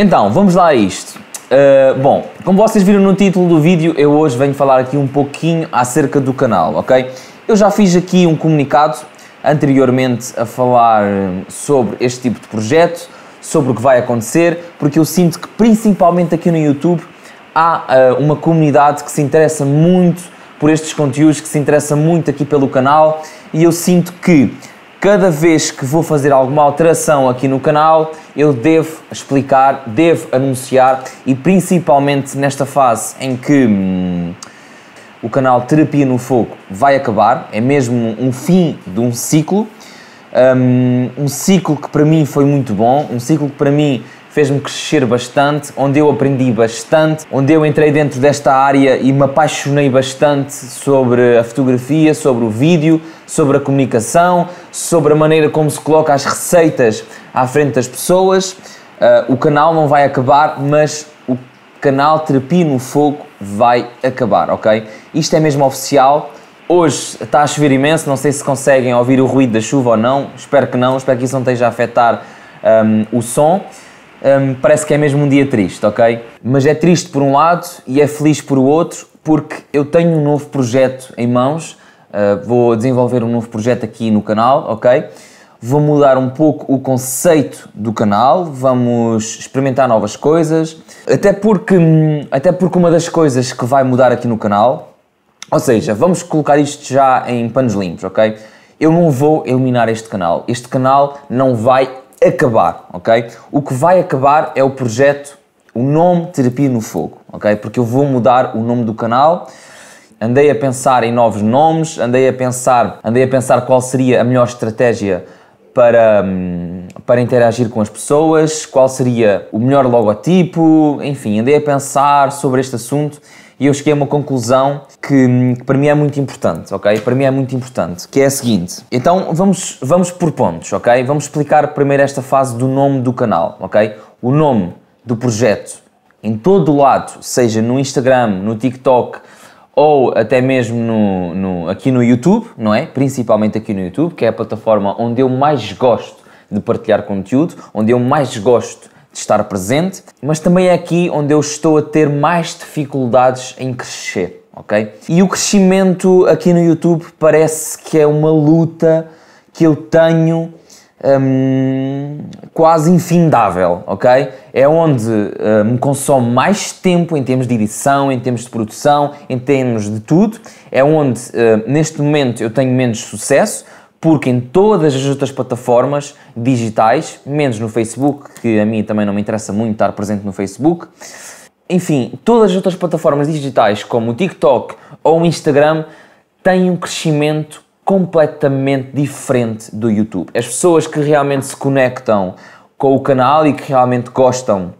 Então, vamos lá a isto. Bom, como vocês viram no título do vídeo, eu hoje venho falar aqui um pouquinho acerca do canal, ok? Eu já fiz aqui um comunicado anteriormente a falar sobre este tipo de projeto, sobre o que vai acontecer, porque eu sinto que principalmente aqui no YouTube há uma comunidade que se interessa muito por estes conteúdos, que se interessa muito aqui pelo canal, e eu sinto que cada vez que vou fazer alguma alteração aqui no canal, eu devo explicar, devo anunciar, e principalmente nesta fase em que o canal Terapia no Fogo vai acabar, é mesmo um fim de um ciclo, um ciclo que para mim foi muito bom, um ciclo que para mim fez-me crescer bastante, onde eu aprendi bastante, onde eu entrei dentro desta área e me apaixonei bastante sobre a fotografia, sobre o vídeo, sobre a comunicação, sobre a maneira como se coloca as receitas à frente das pessoas. O canal não vai acabar, mas o canal Terapia no Fogo vai acabar, ok? Isto é mesmo oficial. Hoje está a chover imenso, não sei se conseguem ouvir o ruído da chuva ou não, espero que não, espero que isso não esteja a afetar o som. Parece que é mesmo um dia triste, ok? Mas é triste por um lado e é feliz por outro, porque eu tenho um novo projeto em mãos, vou desenvolver um novo projeto aqui no canal, ok? Vou mudar um pouco o conceito do canal, vamos experimentar novas coisas, até porque uma das coisas que vai mudar aqui no canal, ou seja, vamos colocar isto já em panos limpos, ok? Eu não vou eliminar este canal não vai acabar, ok? O que vai acabar é o projeto, o nome Terapia no Fogo, ok? Porque eu vou mudar o nome do canal, andei a pensar em novos nomes, andei a pensar qual seria a melhor estratégia para interagir com as pessoas, qual seria o melhor logotipo, enfim, andei a pensar sobre este assunto e eu cheguei a uma conclusão que para mim é muito importante, ok? Para mim é muito importante, que é a seguinte. Então vamos por pontos, ok? Vamos explicar primeiro esta fase do nome do canal, ok? O nome do projeto em todo o lado, seja no Instagram, no TikTok ou até mesmo aqui no YouTube, não é? Principalmente aqui no YouTube, que é a plataforma onde eu mais gosto de partilhar conteúdo, onde eu mais gosto de estar presente, mas também é aqui onde eu estou a ter mais dificuldades em crescer, ok? E o crescimento aqui no YouTube parece que é uma luta que eu tenho quase infindável, ok? É onde me consome mais tempo em termos de edição, em termos de produção, em termos de tudo, é onde neste momento eu tenho menos sucesso, porque em todas as outras plataformas digitais, menos no Facebook, que a mim também não me interessa muito estar presente no Facebook, enfim, todas as outras plataformas digitais, como o TikTok ou o Instagram, têm um crescimento completamente diferente do YouTube. As pessoas que realmente se conectam com o canal e que realmente gostam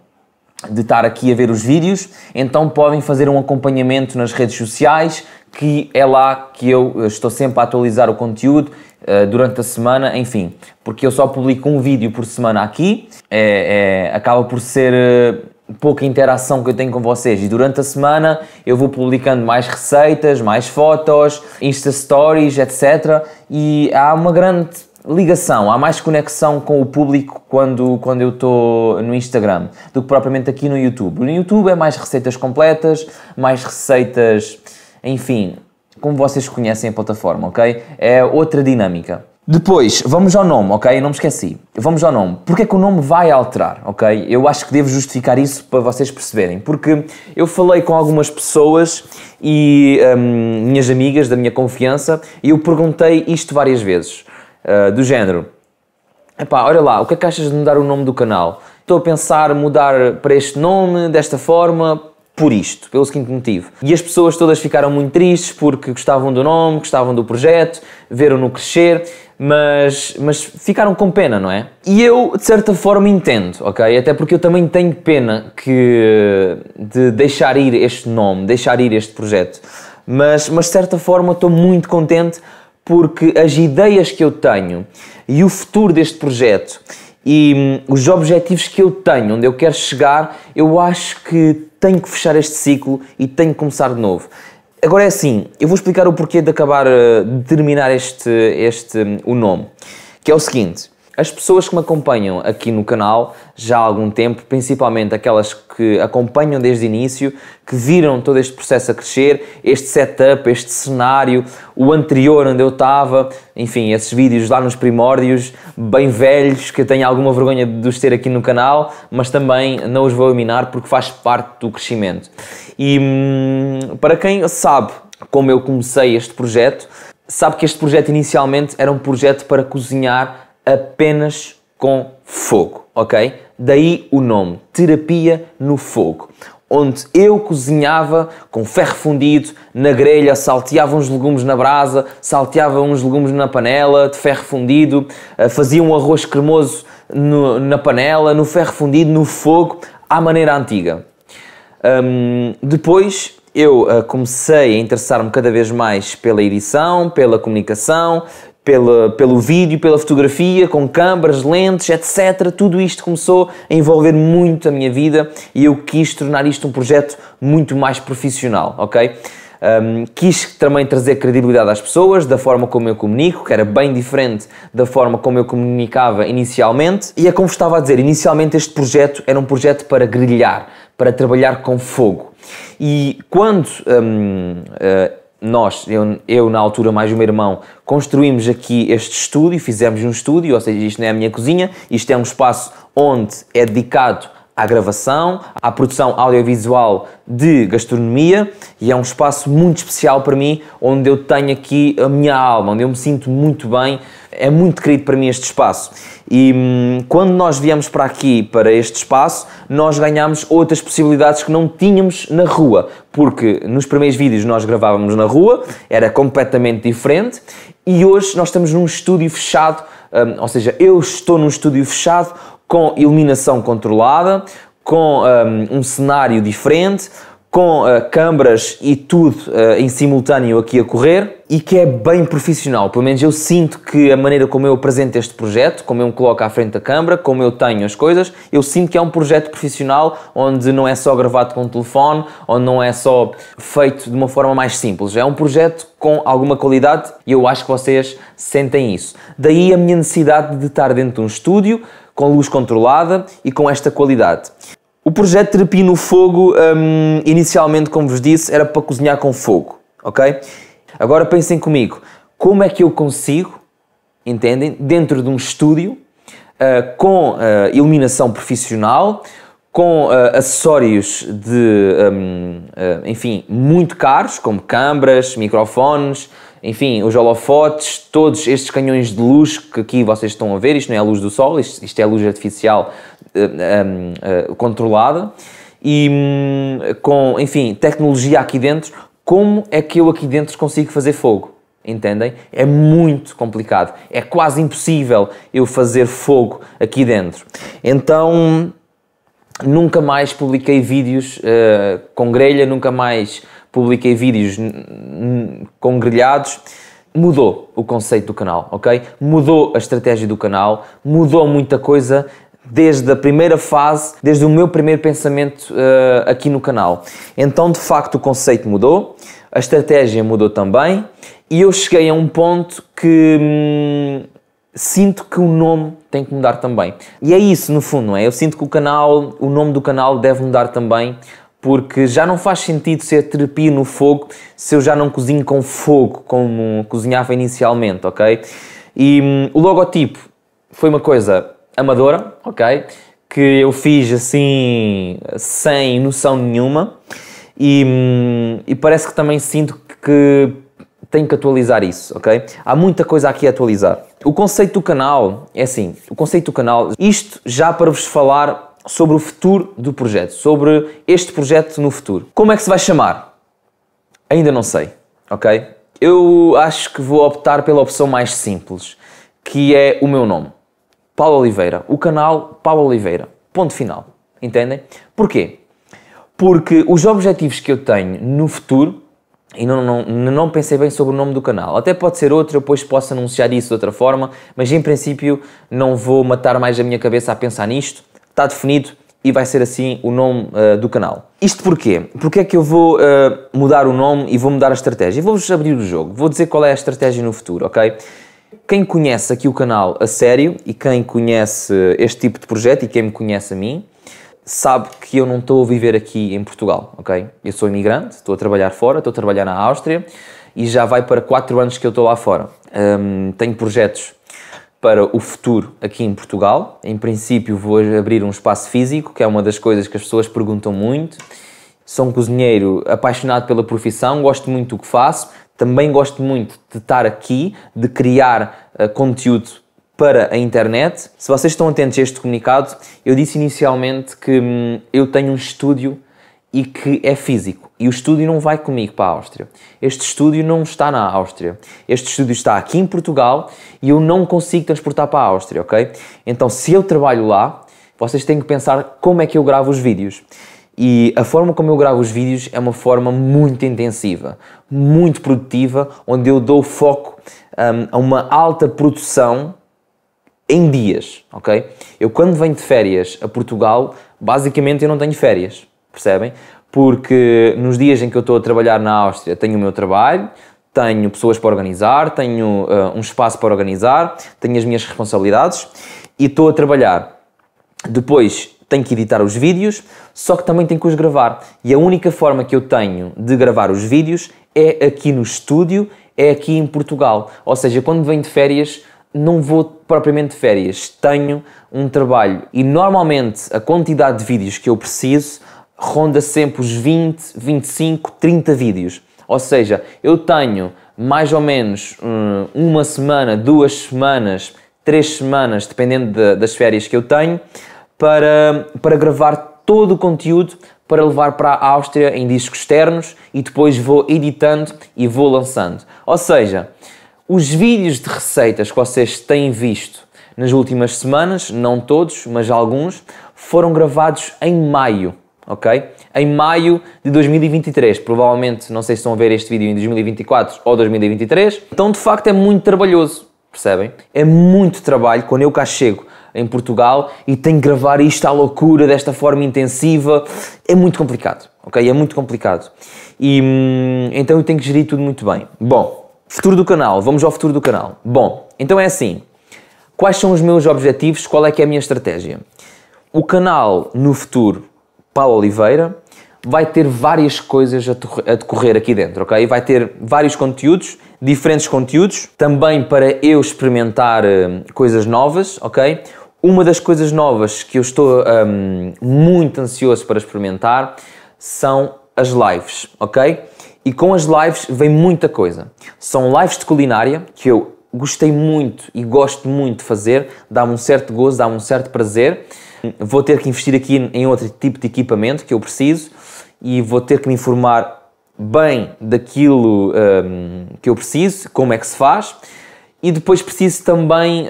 de estar aqui a ver os vídeos, então podem fazer um acompanhamento nas redes sociais, que é lá que eu estou sempre a atualizar o conteúdo durante a semana, enfim, porque eu só publico um vídeo por semana aqui, acaba por ser pouca interação que eu tenho com vocês, e durante a semana eu vou publicando mais receitas, mais fotos, Insta Stories, etc, e há uma grande ligação, há mais conexão com o público quando eu estou no Instagram do que propriamente aqui no YouTube. No YouTube é mais receitas completas, mais receitas, enfim, como vocês conhecem a plataforma, ok? É outra dinâmica. Depois, vamos ao nome, ok? Não me esqueci. Vamos ao nome. Porque é que o nome vai alterar, ok? Eu acho que devo justificar isso para vocês perceberem. Porque eu falei com algumas pessoas e minhas amigas da minha confiança e eu perguntei isto várias vezes. Do género, epá, olha lá, o que é que achas de mudar o nome do canal? Estou a pensar mudar para este nome, desta forma, por isto, pelo seguinte motivo. E as pessoas todas ficaram muito tristes porque gostavam do nome, gostavam do projeto, viram-no crescer, mas ficaram com pena, não é? E eu, de certa forma, entendo, ok? Até porque eu também tenho pena de deixar ir este nome, deixar ir este projeto. Mas de certa forma, estou muito contente porque as ideias que eu tenho e o futuro deste projeto e os objetivos que eu tenho, onde eu quero chegar, eu acho que tenho que fechar este ciclo e tenho que começar de novo. Agora é assim, eu vou explicar o porquê de terminar o nome, que é o seguinte. As pessoas que me acompanham aqui no canal já há algum tempo, principalmente aquelas que acompanham desde o início, que viram todo este processo a crescer, este setup, este cenário, o anterior onde eu estava, enfim, esses vídeos lá nos primórdios, bem velhos, que eu tenho alguma vergonha de os ter aqui no canal, mas também não os vou eliminar porque faz parte do crescimento. E para quem sabe como eu comecei este projeto, sabe que este projeto inicialmente era um projeto para cozinhar apenas com fogo, ok? Daí o nome, Terapia no Fogo, onde eu cozinhava com ferro fundido, na grelha, salteava uns legumes na brasa, salteava uns legumes na panela de ferro fundido, fazia um arroz cremoso na panela, no ferro fundido, no fogo, à maneira antiga. Depois eu comecei a interessar-me cada vez mais pela edição, pela comunicação, pelo vídeo, pela fotografia, com câmaras, lentes, etc. Tudo isto começou a envolver muito a minha vida e eu quis tornar isto um projeto muito mais profissional, ok? Quis também trazer credibilidade às pessoas, da forma como eu comunico, que era bem diferente da forma como eu comunicava inicialmente. E é como estava a dizer, inicialmente este projeto era um projeto para grelhar, para trabalhar com fogo. E quando eu na altura, mais o meu irmão, construímos aqui este estúdio, fizemos um estúdio, ou seja, isto não é a minha cozinha, isto é um espaço onde é dedicado à gravação, à produção audiovisual de gastronomia e é um espaço muito especial para mim, onde eu tenho aqui a minha alma, onde eu me sinto muito bem, é muito querido para mim este espaço. E quando nós viemos para aqui, para este espaço, nós ganhámos outras possibilidades que não tínhamos na rua, porque nos primeiros vídeos nós gravávamos na rua, era completamente diferente, e hoje nós estamos num estúdio fechado, ou seja, eu estou num estúdio fechado, com iluminação controlada, com um cenário diferente, com câmaras e tudo em simultâneo aqui a correr e que é bem profissional. Pelo menos eu sinto que a maneira como eu apresento este projeto, como eu me coloco à frente da câmara, como eu tenho as coisas, eu sinto que é um projeto profissional onde não é só gravado com o telefone, onde não é só feito de uma forma mais simples. É um projeto com alguma qualidade e eu acho que vocês sentem isso. Daí a minha necessidade de estar dentro de um estúdio, com luz controlada e com esta qualidade. O projeto Terapia no Fogo, inicialmente, como vos disse, era para cozinhar com fogo, ok? Agora pensem comigo, como é que eu consigo, entendem, dentro de um estúdio, com iluminação profissional, com acessórios de, enfim, muito caros, como câmaras, microfones, enfim, os holofotes, todos estes canhões de luz que aqui vocês estão a ver, isto não é a luz do sol, isto é a luz artificial controlada e com, enfim, tecnologia aqui dentro. Como é que eu aqui dentro consigo fazer fogo? Entendem? É muito complicado, é quase impossível eu fazer fogo aqui dentro. Então, nunca mais publiquei vídeos com grelha, nunca mais publiquei vídeos com grelhados. Mudou o conceito do canal, ok? Mudou a estratégia do canal, mudou muita coisa desde a primeira fase, desde o meu primeiro pensamento aqui no canal. Então, de facto, o conceito mudou, a estratégia mudou também e eu cheguei a um ponto que sinto que o nome tem que mudar também. E é isso, no fundo, não é? Eu sinto que o canal, o nome do canal deve mudar também, porque já não faz sentido ser Terapia no Fogo se eu já não cozinho com fogo, como cozinhava inicialmente, ok? E o logotipo foi uma coisa amadora, ok? Que eu fiz assim, sem noção nenhuma e parece que também sinto que tenho que atualizar isso, ok? Há muita coisa aqui a atualizar. O conceito do canal é assim, o conceito do canal, isto já para vos falar sobre o futuro do projeto, sobre este projeto no futuro. Como é que se vai chamar? Ainda não sei, ok? Eu acho que vou optar pela opção mais simples, que é o meu nome, Paulo Oliveira, o canal Paulo Oliveira, ponto final, entendem? Porquê? Porque os objetivos que eu tenho no futuro, e não pensei bem sobre o nome do canal, até pode ser outro, eu depois posso anunciar isso de outra forma, mas em princípio não vou matar mais a minha cabeça a pensar nisto. Está definido e vai ser assim o nome do canal. Isto porquê? Porque é que eu vou mudar o nome e vou mudar a estratégia? Vou-vos abrir o jogo, vou dizer qual é a estratégia no futuro, ok? Quem conhece aqui o canal a sério e quem conhece este tipo de projeto e quem me conhece a mim, sabe que eu não estou a viver aqui em Portugal, ok? Eu sou imigrante, estou a trabalhar fora, estou a trabalhar na Áustria e já vai para 4 anos que eu estou lá fora. Tenho projetos para o futuro aqui em Portugal. Em princípio vou abrir um espaço físico, que é uma das coisas que as pessoas perguntam muito. Sou um cozinheiro apaixonado pela profissão, gosto muito do que faço, também gosto muito de estar aqui, de criar conteúdo para a internet. Se vocês estão atentos a este comunicado, eu disse inicialmente que eu tenho um estúdio e que é físico. E o estúdio não vai comigo para a Áustria. Este estúdio não está na Áustria. Este estúdio está aqui em Portugal e eu não consigo transportar para a Áustria, ok? Então, se eu trabalho lá, vocês têm que pensar como é que eu gravo os vídeos. E a forma como eu gravo os vídeos é uma forma muito intensiva, muito produtiva, onde eu dou foco a uma alta produção em dias, ok? Eu quando venho de férias a Portugal, basicamente eu não tenho férias, percebem? Porque nos dias em que eu estou a trabalhar na Áustria, tenho o meu trabalho, tenho pessoas para organizar, tenho um espaço para organizar, tenho as minhas responsabilidades e estou a trabalhar. Depois tenho que editar os vídeos, só que também tenho que os gravar. E a única forma que eu tenho de gravar os vídeos é aqui no estúdio, é aqui em Portugal. Ou seja, quando venho de férias, não vou propriamente de férias, tenho um trabalho e normalmente a quantidade de vídeos que eu preciso ronda sempre os 20, 25, 30 vídeos. Ou seja, eu tenho mais ou menos uma semana, 2 semanas, 3 semanas, dependendo das férias que eu tenho, para gravar todo o conteúdo, para levar para a Áustria em discos externos e depois vou editando e vou lançando. Ou seja, os vídeos de receitas que vocês têm visto nas últimas semanas, não todos, mas alguns, foram gravados em maio, ok? Em maio de 2023, provavelmente, não sei se estão a ver este vídeo em 2024 ou 2023, então de facto é muito trabalhoso, percebem? É muito trabalho quando eu cá chego em Portugal e tenho que gravar isto à loucura, desta forma intensiva, é muito complicado, ok? É muito complicado e então eu tenho que gerir tudo muito bem. Bom, futuro do canal, vamos ao futuro do canal. Bom, então é assim, quais são os meus objetivos, qual é que é a minha estratégia? O canal no futuro, Paulo Oliveira, vai ter várias coisas a decorrer aqui dentro, ok? Vai ter vários conteúdos, diferentes conteúdos, também para eu experimentar coisas novas, ok? Uma das coisas novas que eu estou muito ansioso para experimentar são as lives, ok? E com as lives vem muita coisa. São lives de culinária que eu gostei muito e gosto muito de fazer, dá-me um certo gozo, dá-me um certo prazer. Vou ter que investir aqui em outro tipo de equipamento que eu preciso e vou ter que me informar bem daquilo que eu preciso, como é que se faz. E depois preciso também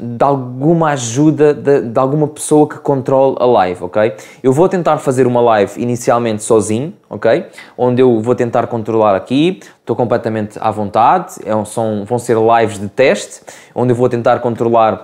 de alguma ajuda, de alguma pessoa que controle a live, ok? Eu vou tentar fazer uma live inicialmente sozinho, ok? Onde eu vou tentar controlar aqui, estou completamente à vontade, vão ser lives de teste, onde eu vou tentar controlar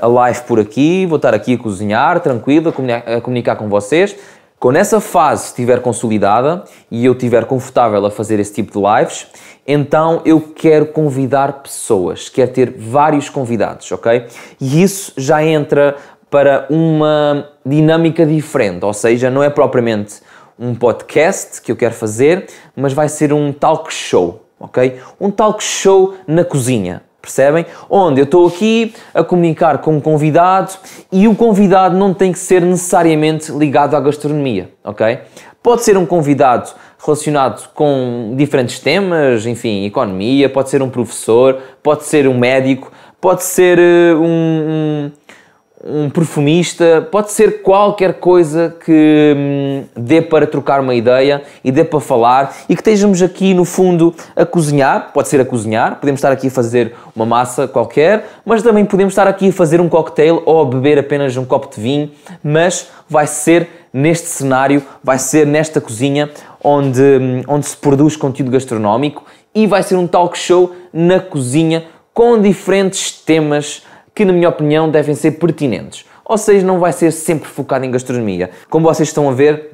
a live por aqui, vou estar aqui a cozinhar, tranquilo, a comunicar com vocês. Quando essa fase estiver consolidada e eu estiver confortável a fazer esse tipo de lives, então eu quero convidar pessoas, quero ter vários convidados, ok? E isso já entra para uma dinâmica diferente, ou seja, não é propriamente um podcast que eu quero fazer, mas vai ser um talk show, ok? Um talk show na cozinha. Percebem? Onde eu estou aqui a comunicar com um convidado e o convidado não tem que ser necessariamente ligado à gastronomia, ok? Pode ser um convidado relacionado com diferentes temas, enfim, economia, pode ser um professor, pode ser um médico, pode ser um perfumista, pode ser qualquer coisa que dê para trocar uma ideia e dê para falar e que estejamos aqui no fundo a cozinhar, pode ser a cozinhar, podemos estar aqui a fazer uma massa qualquer, mas também podemos estar aqui a fazer um cocktail ou a beber apenas um copo de vinho, mas vai ser neste cenário, vai ser nesta cozinha onde se produz conteúdo gastronómico e vai ser um talk show na cozinha com diferentes temas que, na minha opinião, devem ser pertinentes. Ou seja, não vai ser sempre focado em gastronomia. Como vocês estão a ver,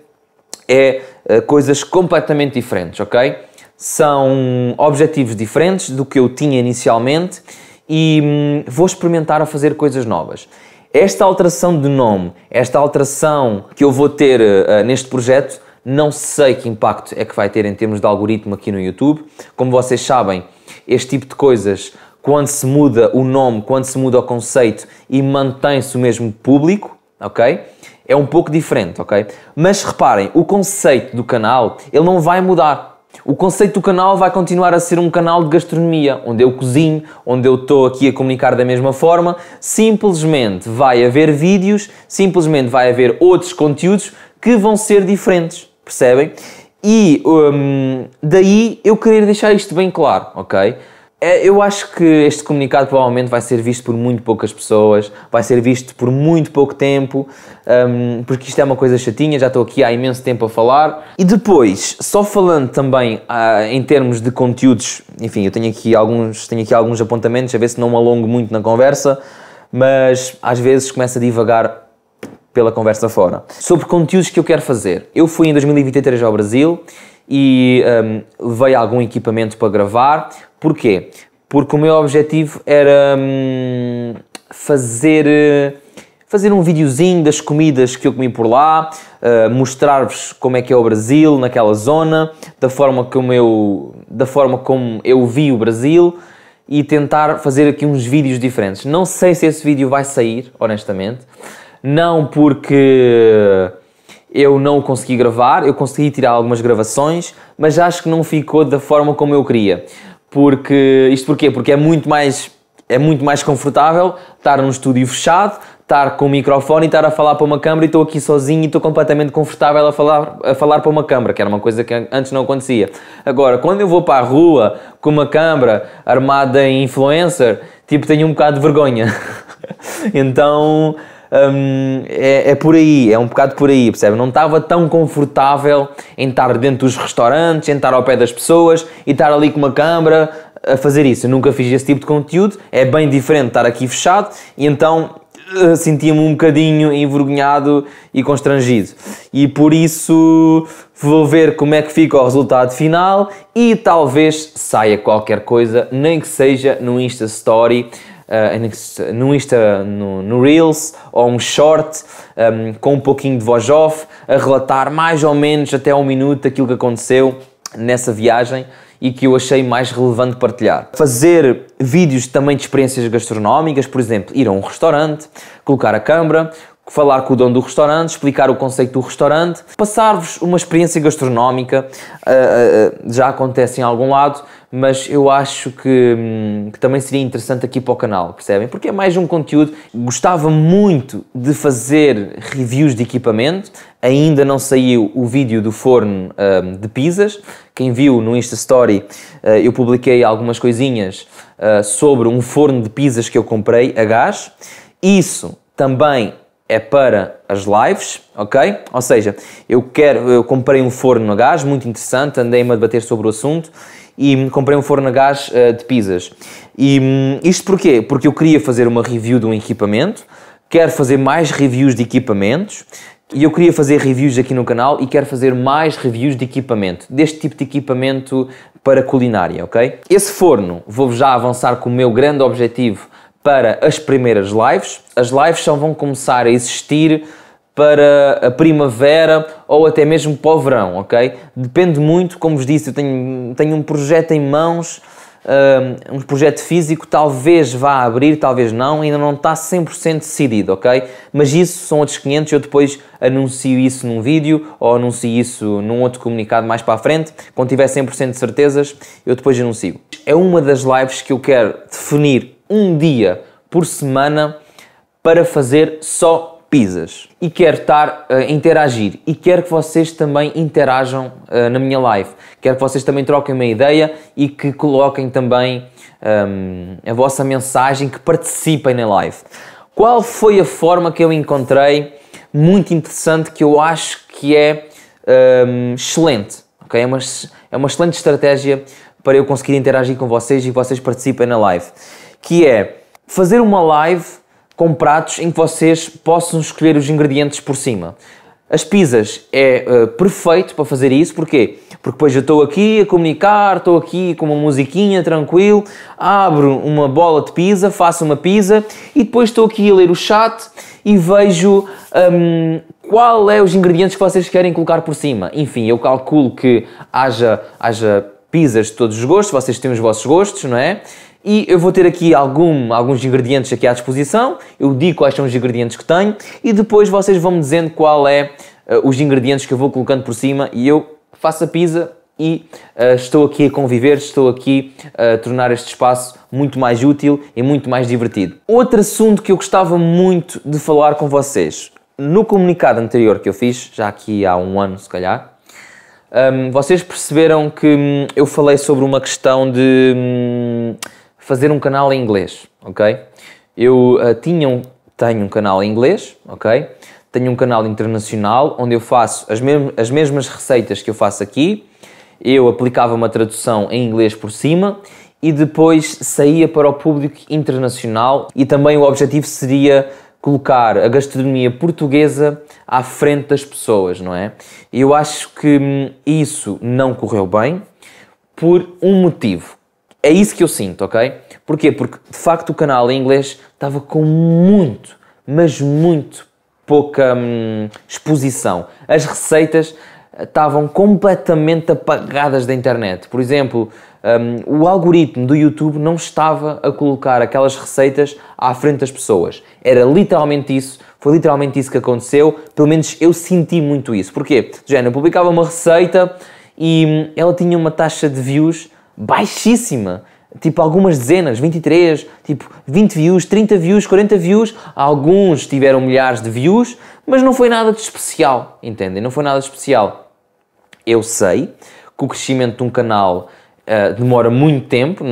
é coisas completamente diferentes, ok? são objetivos diferentes do que eu tinha inicialmente e vou experimentar a fazer coisas novas. Esta alteração de nome, esta alteração que eu vou ter neste projeto, não sei que impacto é que vai ter em termos de algoritmo aqui no YouTube. Como vocês sabem, este tipo de coisas, quando se muda o nome, quando se muda o conceito e mantém-se o mesmo público, ok? É um pouco diferente, ok? Mas reparem, o conceito do canal, ele não vai mudar. O conceito do canal vai continuar a ser um canal de gastronomia, onde eu cozinho, onde eu estou aqui a comunicar da mesma forma. Simplesmente vai haver vídeos, simplesmente vai haver outros conteúdos que vão ser diferentes, percebem? E daí eu querer deixar isto bem claro, ok? Eu acho que este comunicado provavelmente vai ser visto por muito poucas pessoas, vai ser visto por muito pouco tempo, porque isto é uma coisa chatinha, já estou aqui há imenso tempo a falar. E depois, só falando também em termos de conteúdos, enfim, eu tenho aqui alguns apontamentos, a ver se não me alongo muito na conversa, mas às vezes começo a divagar pela conversa fora. Sobre conteúdos que eu quero fazer. Eu fui em 2023 ao Brasil e levei algum equipamento para gravar. Porquê? Porque o meu objetivo era fazer um videozinho das comidas que eu comi por lá, mostrar-vos como é que é o Brasil naquela zona, da forma como eu vi o Brasil, e tentar fazer aqui uns vídeos diferentes. Não sei se esse vídeo vai sair, honestamente. Não porque eu não o consegui gravar, eu consegui tirar algumas gravações, mas acho que não ficou da forma como eu queria. Porque é muito mais confortável estar num estúdio fechado, estar com o microfone e estar a falar para uma câmara, e estou aqui sozinho e estou completamente confortável a falar para uma câmara, que era uma coisa que antes não acontecia. Agora, quando eu vou para a rua com uma câmara armada em influencer, tipo, tenho um bocado de vergonha. Então... é por aí, é um bocado por aí, percebe? Não estava tão confortável em estar dentro dos restaurantes, em estar ao pé das pessoas e estar ali com uma câmara a fazer isso. Eu nunca fiz esse tipo de conteúdo, é bem diferente estar aqui fechado, e então sentia-me um bocadinho envergonhado e constrangido. E por isso vou ver como é que fica o resultado final e talvez saia qualquer coisa, nem que seja no Insta Story, no Reels ou um short, com um pouquinho de voz off, a relatar mais ou menos até um minuto aquilo que aconteceu nessa viagem e que eu achei mais relevante partilhar. Fazer vídeos também de experiências gastronómicas, por exemplo, ir a um restaurante, colocar a câmara, falar com o dono do restaurante, explicar o conceito do restaurante, passar-vos uma experiência gastronómica. Já acontece em algum lado, mas eu acho que também seria interessante aqui para o canal, percebem? Porque é mais um conteúdo. Gostava muito de fazer reviews de equipamento, ainda não saiu o vídeo do forno de pizzas. Quem viu no Insta Story, eu publiquei algumas coisinhas sobre um forno de pizzas que eu comprei a gás. Isso também é para as lives, ok? Ou seja, eu comprei um forno a gás, muito interessante, andei-me a debater sobre o assunto, e comprei um forno a gás de pizzas. E isto porquê? Porque eu queria fazer uma review de um equipamento, quero fazer mais reviews de equipamentos, e eu queria fazer reviews aqui no canal e quero fazer mais reviews de equipamento, deste tipo de equipamento para culinária, ok? Esse forno, vou já avançar com o meu grande objetivo para as primeiras lives. As lives só vão começar a existir para a primavera ou até mesmo para o verão, ok? Depende muito, como vos disse, eu tenho um projeto em mãos, um projeto físico, talvez vá abrir, talvez não, ainda não está 100% decidido, ok? Mas isso são outros 500, eu depois anuncio isso num vídeo ou anuncio isso num outro comunicado mais para a frente. Quando tiver 100% de certezas, eu depois anuncio. É uma das lives que eu quero definir um dia por semana para fazer só pizzas. E quero estar a interagir. E quero que vocês também interajam na minha live. Quero que vocês também troquem uma ideia e que coloquem também a vossa mensagem, que participem na live. Qual foi a forma que eu encontrei muito interessante, que eu acho que é excelente? Okay? É uma excelente estratégia para eu conseguir interagir com vocês e vocês participem na live, que é fazer uma live com pratos em que vocês possam escolher os ingredientes por cima. As pizzas é perfeito para fazer isso. Porquê? Porque depois eu estou aqui a comunicar, estou aqui com uma musiquinha, tranquilo, abro uma bola de pizza, faço uma pizza e depois estou aqui a ler o chat e vejo qual é os ingredientes que vocês querem colocar por cima. Enfim, eu calculo que haja pizzas de todos os gostos, vocês têm os vossos gostos, não é? E eu vou ter aqui alguns ingredientes aqui à disposição, eu digo quais são os ingredientes que tenho e depois vocês vão me dizendo qual é os ingredientes que eu vou colocando por cima e eu faço a pizza e estou aqui a conviver, estou aqui a tornar este espaço muito mais útil e muito mais divertido. Outro assunto que eu gostava muito de falar com vocês, no comunicado anterior que eu fiz, já aqui há um ano se calhar, vocês perceberam que eu falei sobre uma questão de... fazer um canal em inglês, ok? Eu tenho um canal em inglês, ok? Tenho um canal internacional onde eu faço as mesmas receitas que eu faço aqui, eu aplicava uma tradução em inglês por cima e depois saía para o público internacional e também o objetivo seria colocar a gastronomia portuguesa à frente das pessoas, não é? Eu acho que isso não correu bem por um motivo. É isso que eu sinto, ok? Porquê? Porque, de facto, o canal em inglês estava com muito, mas muito pouca exposição. As receitas estavam completamente apagadas da internet. Por exemplo, o algoritmo do YouTube não estava a colocar aquelas receitas à frente das pessoas. Era literalmente isso, foi literalmente isso que aconteceu. Pelo menos eu senti muito isso. Porquê? De género, eu publicava uma receita e ela tinha uma taxa de views baixíssima, tipo algumas dezenas, 23, tipo 20 views, 30 views, 40 views, alguns tiveram milhares de views, mas não foi nada de especial, entendem? Não foi nada de especial. Eu sei que o crescimento de um canal demora muito tempo,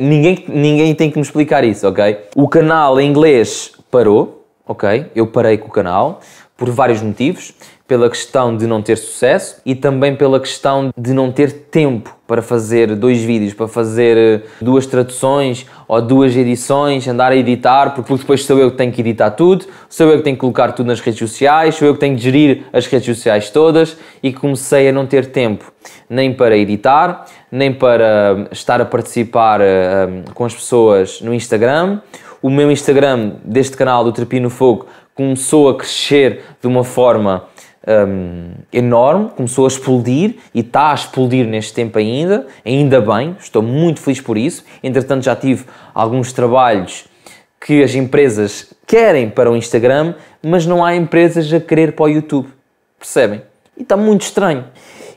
ninguém tem que me explicar isso, ok? O canal em inglês parou, ok? Eu parei com o canal por vários motivos, pela questão de não ter sucesso e também pela questão de não ter tempo para fazer 2 vídeos, para fazer 2 traduções ou 2 edições, andar a editar, porque depois sou eu que tenho que editar tudo, sou eu que tenho que colocar tudo nas redes sociais, sou eu que tenho que gerir as redes sociais todas e comecei a não ter tempo nem para editar, nem para estar a participar com as pessoas no Instagram. O meu Instagram deste canal do Terapia no Fogo começou a crescer de uma forma enorme, começou a explodir e está a explodir neste tempo ainda, ainda bem, estou muito feliz por isso. Entretanto já tive alguns trabalhos que as empresas querem para o Instagram, mas não há empresas a querer para o YouTube, percebem? E está muito estranho.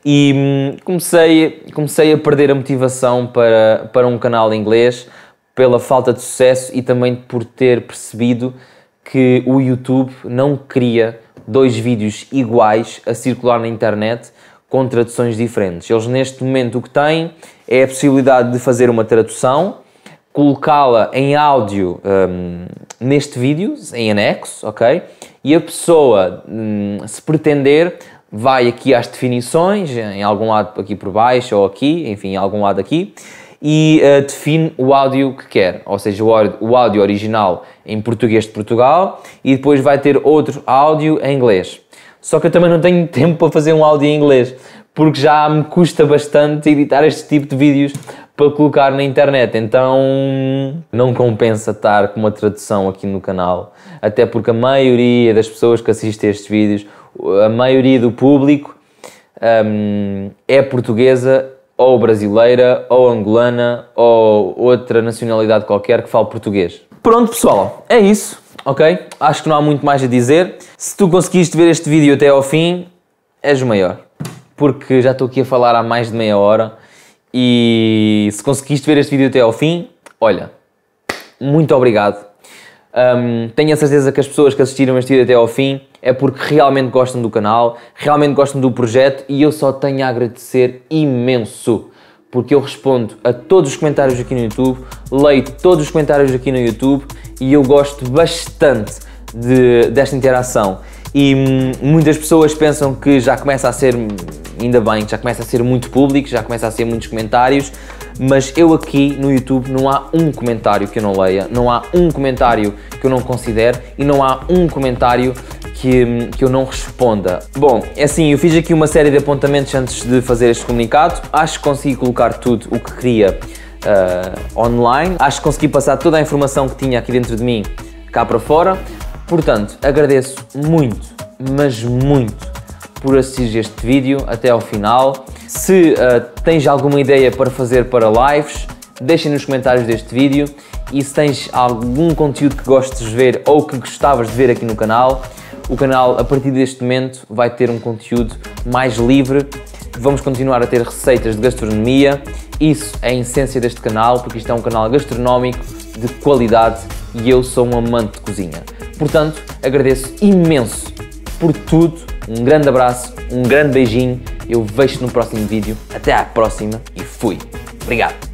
E comecei a perder a motivação para um canal em inglês, pela falta de sucesso e também por ter percebido que o YouTube não cria 2 vídeos iguais a circular na internet com traduções diferentes. Eles neste momento o que têm é a possibilidade de fazer uma tradução, colocá-la em áudio neste vídeo, em anexo, ok? E a pessoa, se pretender, vai aqui às definições, em algum lado aqui por baixo ou aqui, enfim, em algum lado aqui, e define o áudio que quer, ou seja, o áudio original em português de Portugal e depois vai ter outro áudio em inglês. Só que eu também não tenho tempo para fazer um áudio em inglês, porque já me custa bastante editar este tipo de vídeos para colocar na internet, então não compensa estar com uma tradução aqui no canal, até porque a maioria das pessoas que assistem estes vídeos, a maioria do público é portuguesa ou brasileira, ou angolana, ou outra nacionalidade qualquer que fale português. Pronto pessoal, é isso, ok? Acho que não há muito mais a dizer. Se tu conseguiste ver este vídeo até ao fim, és o maior. Porque já estou aqui a falar há mais de meia hora e se conseguiste ver este vídeo até ao fim, olha, muito obrigado. Tenho a certeza que as pessoas que assistiram este vídeo até ao fim é porque realmente gostam do canal, realmente gostam do projeto e eu só tenho a agradecer imenso, porque eu respondo a todos os comentários aqui no YouTube, leio todos os comentários aqui no YouTube e eu gosto bastante desta interação. E muitas pessoas pensam que já começa a ser, ainda bem, já começa a ser muito público, já começa a ser muitos comentários, mas eu aqui no YouTube não há um comentário que eu não leia, não há um comentário que eu não considere e não há um comentário que eu não responda. Bom, é assim, eu fiz aqui uma série de apontamentos antes de fazer este comunicado. Acho que consegui colocar tudo o que queria online. Acho que consegui passar toda a informação que tinha aqui dentro de mim cá para fora. Portanto, agradeço muito, mas muito, por assistir este vídeo até ao final. Se tens alguma ideia para fazer para lives, deixem nos comentários deste vídeo. E se tens algum conteúdo que gostes de ver ou que gostavas de ver aqui no canal, o canal a partir deste momento vai ter um conteúdo mais livre. Vamos continuar a ter receitas de gastronomia. Isso é a essência deste canal, porque isto é um canal gastronómico de qualidade e eu sou um amante de cozinha. Portanto, agradeço imenso por tudo. Um grande abraço, um grande beijinho. Eu vejo-te no próximo vídeo. Até à próxima e fui. Obrigado.